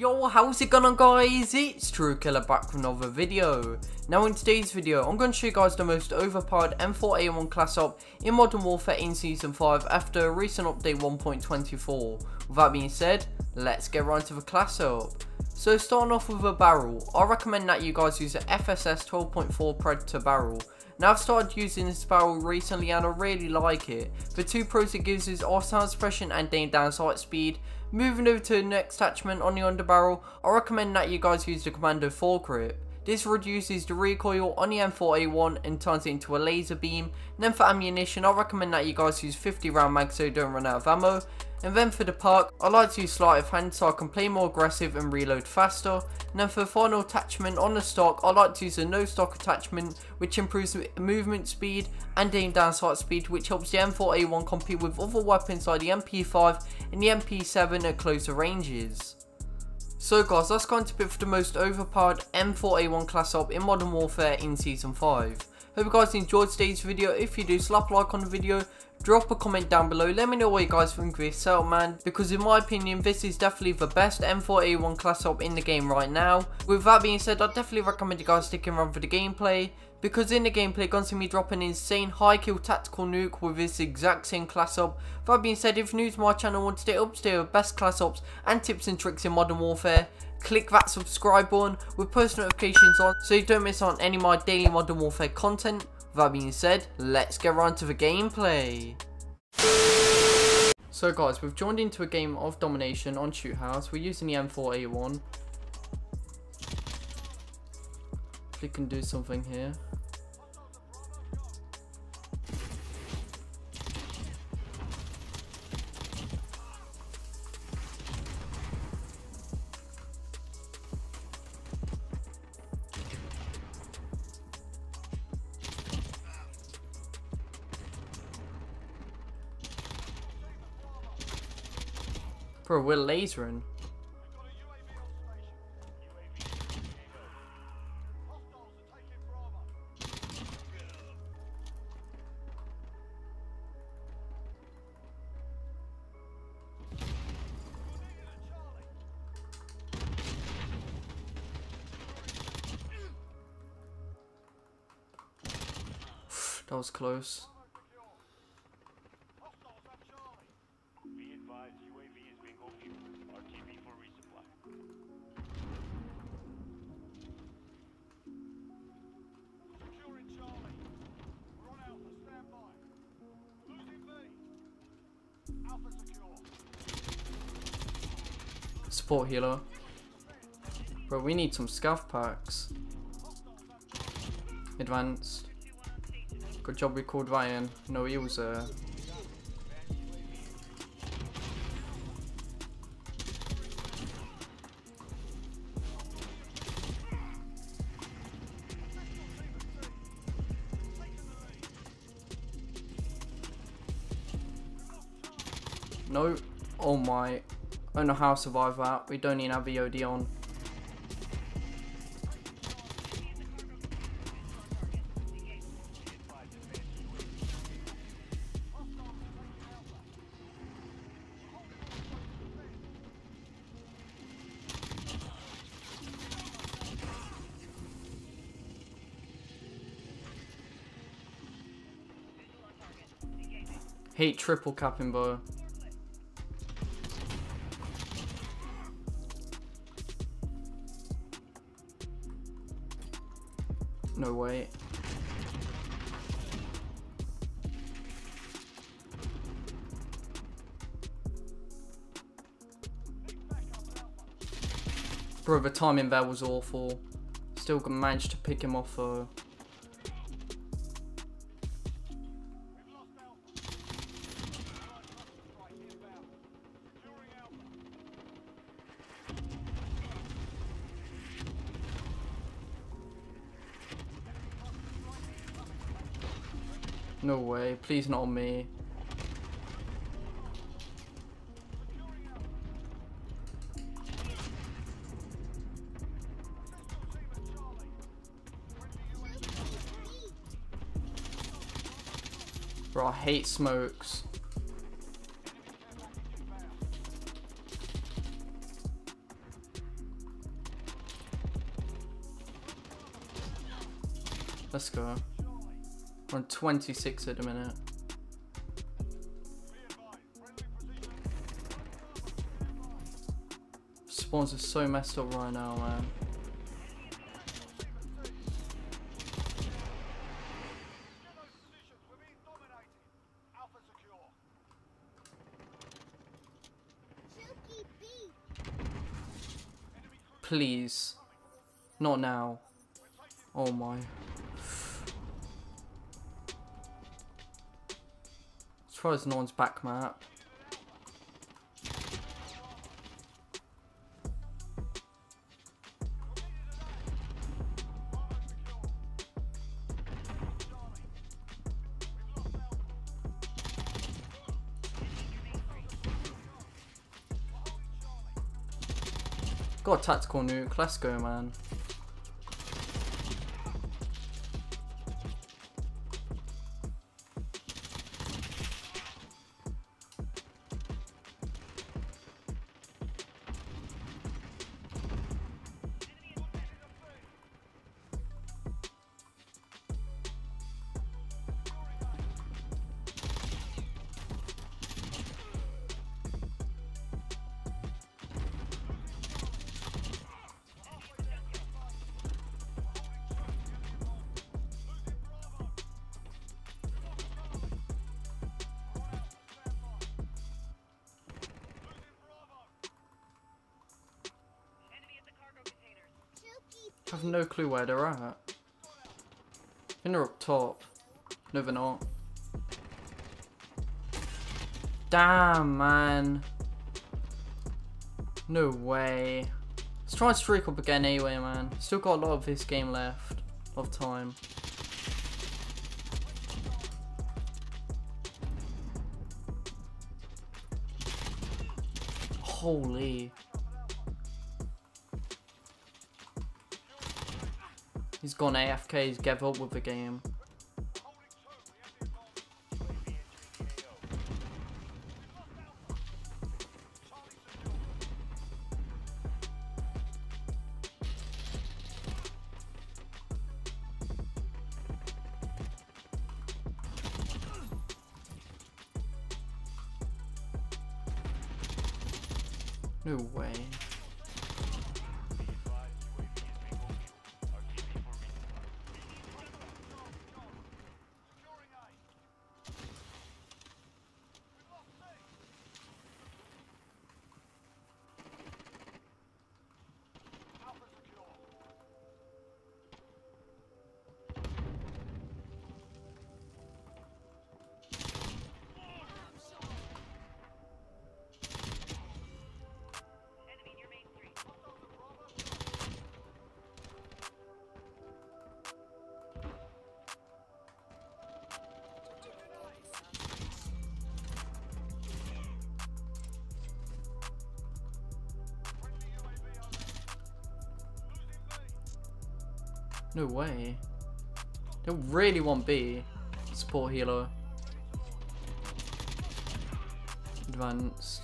Yo, how's it going on, guys? It's TrueKiller back with another video. Now in today's video, I'm going to show you guys the most overpowered M4A1 class up in Modern Warfare in Season 5 after a recent update 1.24. With that being said, let's get right into the class up. So starting off with a barrel, I recommend that you guys use the FSS 12.4 Predator barrel. Now I've started using this barrel recently and I really like it. The two pros it gives is our sound suppression and down sight speed. Moving over to the next attachment on the underbarrel, I recommend that you guys use the Commando 4 grip. This reduces the recoil on the M4A1 and turns it into a laser beam. And then for ammunition, I recommend that you guys use 50 round mags so you don't run out of ammo. And then for the perk, I like to use sleight of hand so I can play more aggressive and reload faster. And then for the final attachment on the stock, I like to use a no stock attachment, which improves movement speed and aim down sight speed, which helps the M4A1 compete with other weapons like the MP5 and the MP7 at closer ranges. So guys, that's going to be it for the most overpowered M4A1 class up in Modern Warfare in Season 5. Hope you guys enjoyed today's video. If you do, slap a like on the video, drop a comment down below, let me know what you guys think of this setup, man, because in my opinion this is definitely the best M4A1 class up in the game right now. With that being said, I definitely recommend you guys sticking around for the gameplay, because in the gameplay you're going to see me drop an insane high kill tactical nuke with this exact same class up. That being said, if you're new to my channel and want to stay up to date with best class ups and tips and tricks in Modern Warfare, click that subscribe button with post notifications on so you don't miss out on any of my daily Modern Warfare content. That being said, let's get right into the gameplay. So guys, we've joined into a game of domination on Shoot House. We're using the M4A1. If we can do something here. Bro, we're lasering. That was close. Support healer. Bro, we need some scav packs. Advanced. Good job we called that in. No, he was there. No. Oh my. I don't know how to survive that. We don't even have VOD on. Hate triple capping, bro. No way. Bro, the timing there was awful. Still managed to pick him off though. No way, please not on me. Bro, I hate smokes. Let's go. We're on 26 at a minute. Spawns are so messed up right now, man. Please. Not now. Oh my. As far as no one's back map. Got a tactical nuke, let's go, man. I have no clue where they're at. I think they're up top. No, they're not. Damn, man. No way. Let's try and streak up again anyway, man. Still got a lot of this game left. A lot of time. Holy. He's gone AFK, he's gave up with the game. No way. No way. They really want B. Support healer. Advanced.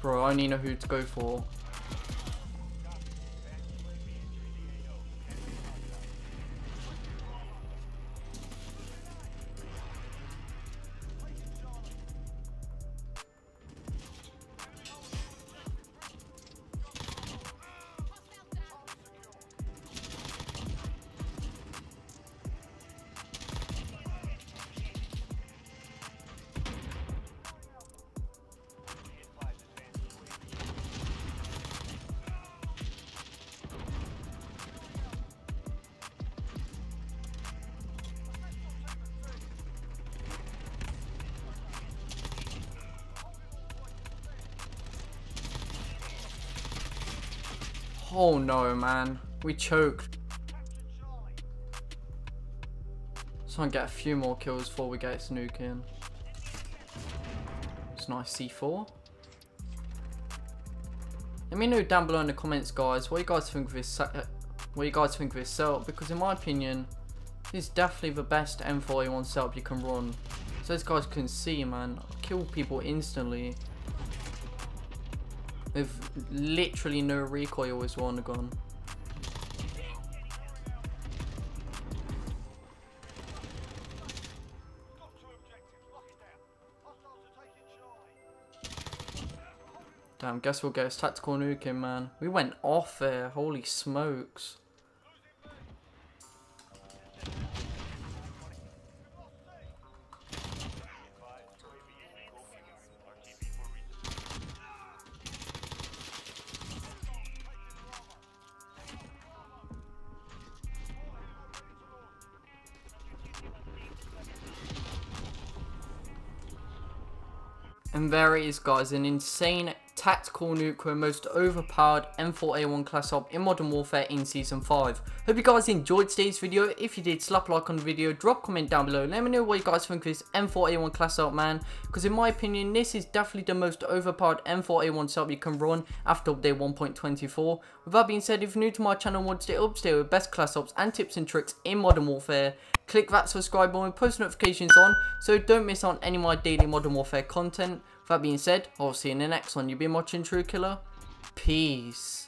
Bro, I only know who to go for. Oh no, man. We choked. Let's try and get a few more kills before we get snook in. It's nice C4. Let me know down below in the comments, guys, what you guys think of this setup, because in my opinion, this is definitely the best M4A1 setup you can run. So those guys can see, man, kill people instantly. With literally no recoil is on the gun. Damn, guess we'll get his tactical nuking, man. We went off there. Holy smokes. And there it is, guys, an insane tactical nuke with most overpowered M4A1 class op in Modern Warfare in Season 5. Hope you guys enjoyed today's video. If you did, slap a like on the video, drop a comment down below, let me know what you guys think of this M4A1 class op, man. Because in my opinion, this is definitely the most overpowered M4A1 setup you can run after update 1.24. With that being said, if you're new to my channel and want to stay up to date with best class ops and tips and tricks in Modern Warfare, click that subscribe button and post notifications on so don't miss out on any of my daily Modern Warfare content. That being said, I'll see you in the next one. You've been watching TrueKiller. Peace.